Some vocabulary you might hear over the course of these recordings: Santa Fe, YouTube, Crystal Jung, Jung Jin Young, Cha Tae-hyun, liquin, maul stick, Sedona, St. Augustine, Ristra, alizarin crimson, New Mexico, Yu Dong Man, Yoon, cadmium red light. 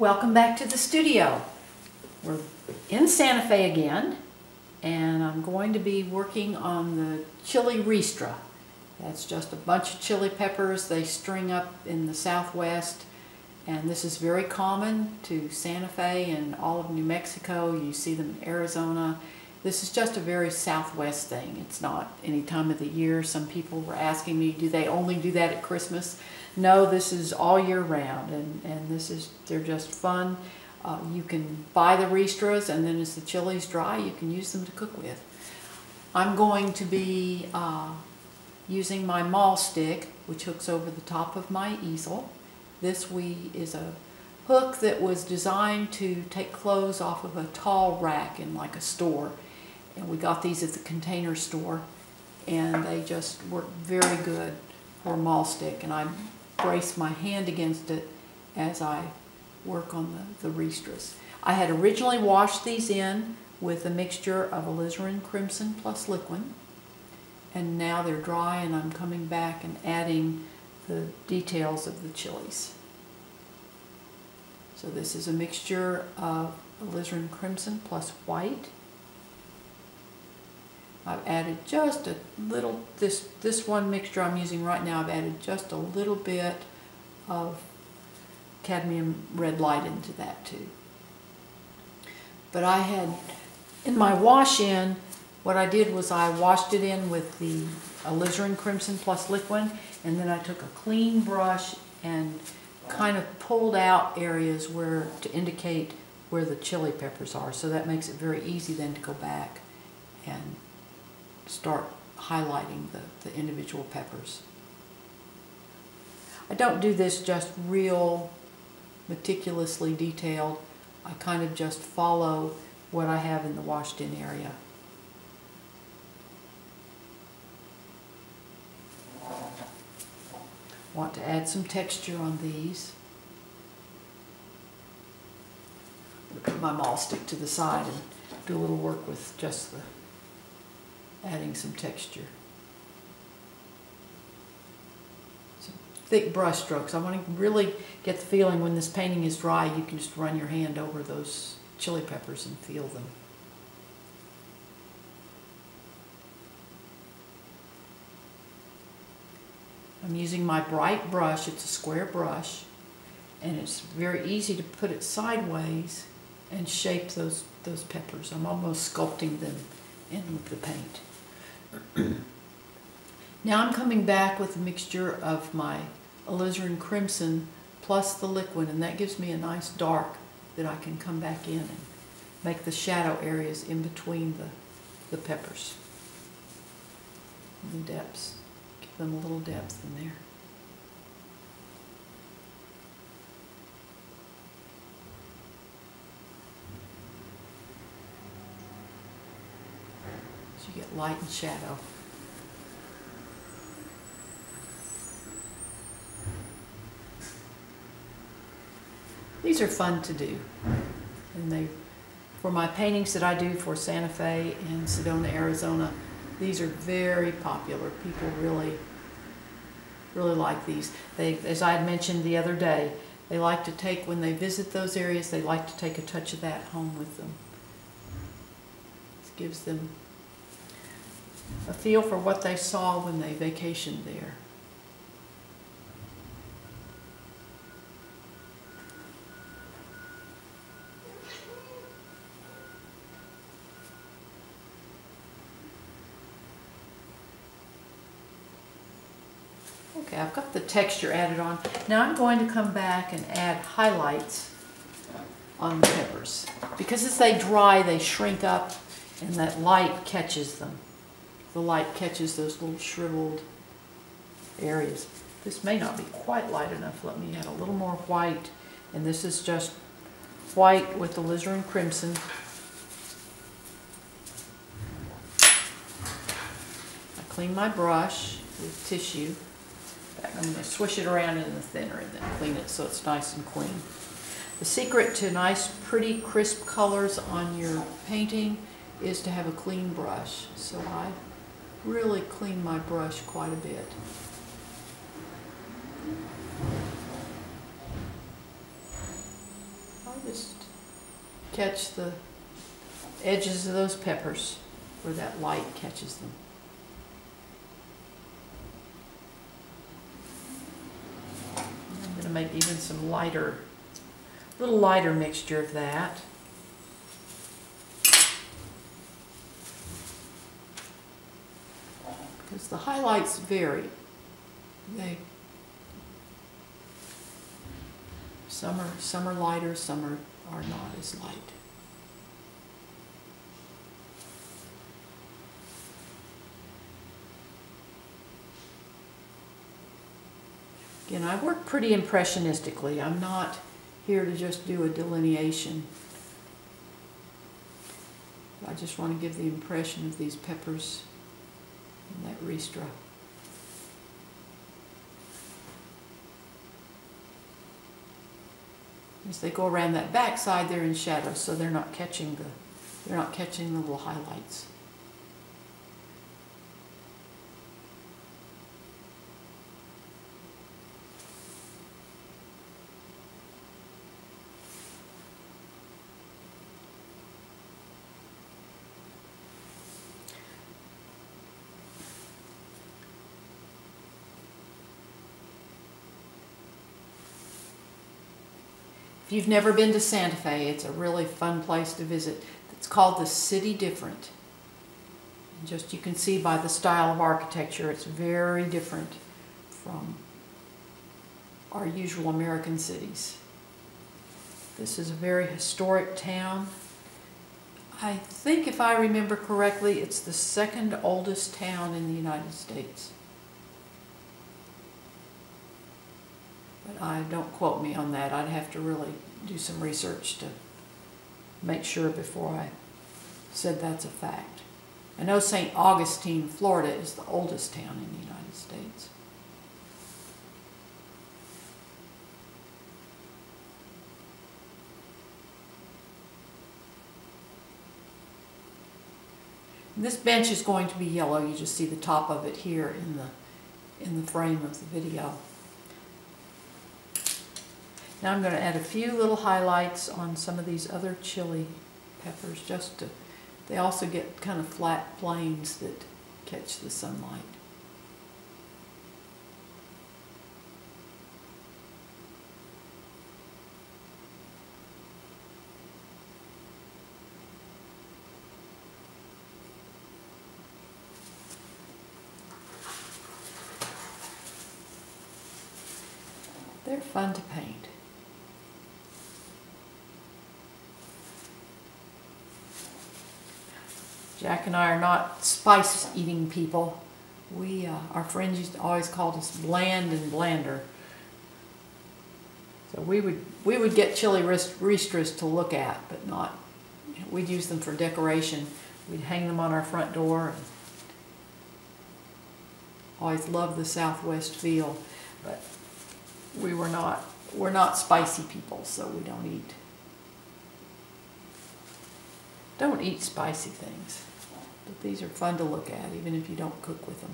Welcome back to the studio. We're in Santa Fe again, and I'm going to be working on the chili Ristra. That's just a bunch of chili peppers they string up in the Southwest, and this is very common to Santa Fe and all of New Mexico. You see them in Arizona. This is just a very Southwest thing. It's not any time of the year. Some people were asking me, do they only do that at Christmas? No, this is all year round, and this is, they're just fun. You can buy the Ristras, and then as the chili's dry, you can use them to cook with. I'm going to be using my maul stick, which hooks over the top of my easel. This is a hook that was designed to take clothes off of a tall rack in like a store. And we got these at the Container Store, and they just work very good for maul stick, and I brace my hand against it as I work on the Ristras. I had originally washed these in with a mixture of alizarin crimson plus liquin, and now they're dry and I'm coming back and adding the details of the chilies. So this is a mixture of alizarin crimson plus white. I've added just a little, this one mixture I'm using right now, I've added just a little bit of cadmium red light into that too. But I had, in my wash-in, what I did was I washed it in with the alizarin crimson plus liquin, and then I took a clean brush and kind of pulled out areas where to indicate where the chili peppers are. So that makes it very easy then to go back and start highlighting the individual peppers. I don't do this just real meticulously detailed. I kind of just follow what I have in the washed-in area. Want to add some texture on these. I'm going to put my maul stick to the side and do a little work with just the adding some texture. Some thick brush strokes. I want to really get the feeling when this painting is dry, you can just run your hand over those chili peppers and feel them. I'm using my bright brush. It's a square brush, and it's very easy to put it sideways and shape those peppers. I'm almost sculpting them in with the paint. Now I'm coming back with a mixture of my alizarin crimson plus the liquid, and that gives me a nice dark that I can come back in and make the shadow areas in between the peppers. And the depths. Give them a little depth in there. So you get light and shadow. These are fun to do, and they, for my paintings that I do for Santa Fe and Sedona, Arizona, these are very popular. People really like these. They, as I had mentioned the other day, they like to take, when they visit those areas, they like to take a touch of that home with them. This gives them a feel for what they saw when they vacationed there. Okay, I've got the texture added on. Now I'm going to come back and add highlights on the peppers. Because as they dry, they shrink up and that light catches them. The light catches those little shriveled areas. This may not be quite light enough. Let me add a little more white. And this is just white with alizarin crimson. I clean my brush with tissue. I'm going to swish it around in the thinner and then clean it so it's nice and clean. The secret to nice, pretty, crisp colors on your painting is to have a clean brush. So I really clean my brush quite a bit. harvest. Catch the edges of those peppers where that light catches them. I'm going to make even some lighter, a little lighter mixture of that. Because the highlights vary. Some are lighter, some are not as light. Again, I work pretty impressionistically. I'm not here to just do a delineation. I just want to give the impression of these peppers and that Ristra. As they go around that back side, they're in shadow, so they're not catching the little highlights. If you've never been to Santa Fe, it's a really fun place to visit. It's called the City Different. You can see by the style of architecture, it's very different from our usual American cities. This is a very historic town. I think, if I remember correctly, it's the second oldest town in the United States. But don't quote me on that. I'd have to really do some research to make sure before I said that's a fact. I know St. Augustine, Florida is the oldest town in the United States. And this bench is going to be yellow. You just see the top of it here in the frame of the video. Now I'm going to add a few little highlights on some of these other chili peppers, they also get kind of flat planes that catch the sunlight. They're fun to paint. Jack and I are not spice-eating people. Our friends used to always call us bland and blander. So we would get chili Ristras to look at, but not. We'd use them for decoration. We'd hang them on our front door. And always loved the Southwest feel, but we're not spicy people, so we don't eat spicy things. But these are fun to look at, even if you don't cook with them.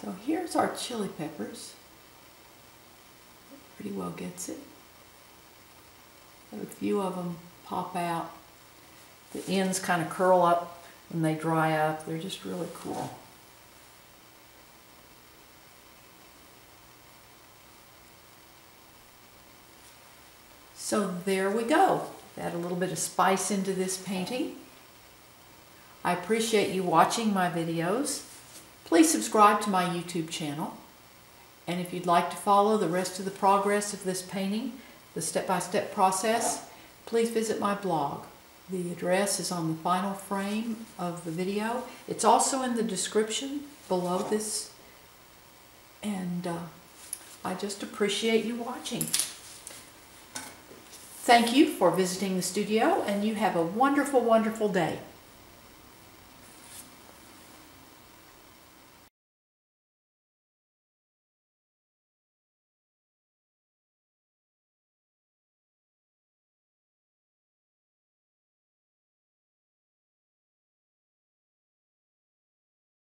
So here's our chili peppers. Pretty well gets it. A few of them pop out. The ends kind of curl up when they dry up. They're just really cool. So there we go. Add a little bit of spice into this painting. I appreciate you watching my videos. Please subscribe to my YouTube channel, and if you'd like to follow the rest of the progress of this painting, the step-by-step process, please visit my blog. The address is on the final frame of the video. It's also in the description below this, and I just appreciate you watching. Thank you for visiting the studio, and you have a wonderful, wonderful day.